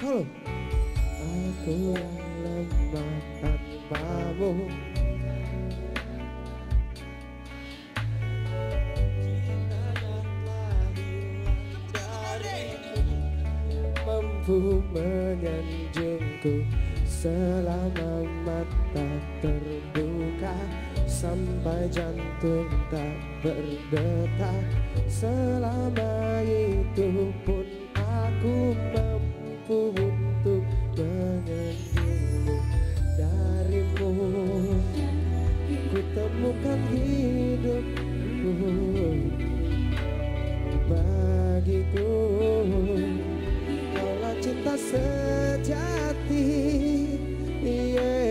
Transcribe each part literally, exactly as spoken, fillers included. Halo. Aku yang lemah tanpamu. Mampu menyanjungku selama mata terbuka, sampai jantung tak berdetak. Selama itu pun aku mampu untuk menyanjungmu. Darimu ku temukan hidupku, bagiku kaulah cinta sejati. Yeah.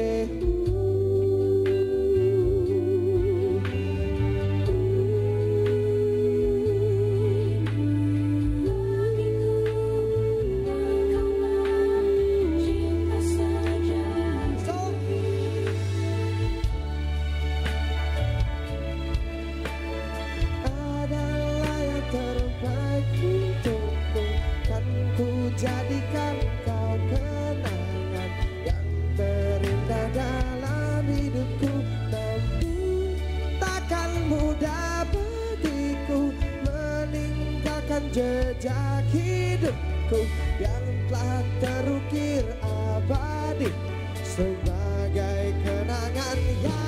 Jadikan kau kenangan yang terindah dalam hidupku. Namun takkan mudah bagiku meninggalkan jejak hidupku yang telah terukir abadi sebagai kenangan yang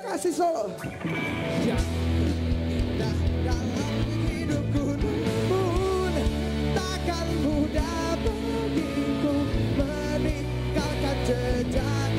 kasih solo yang terindah dalam hidupku. Namun takkan mudah bagiku meninggalkan jejak.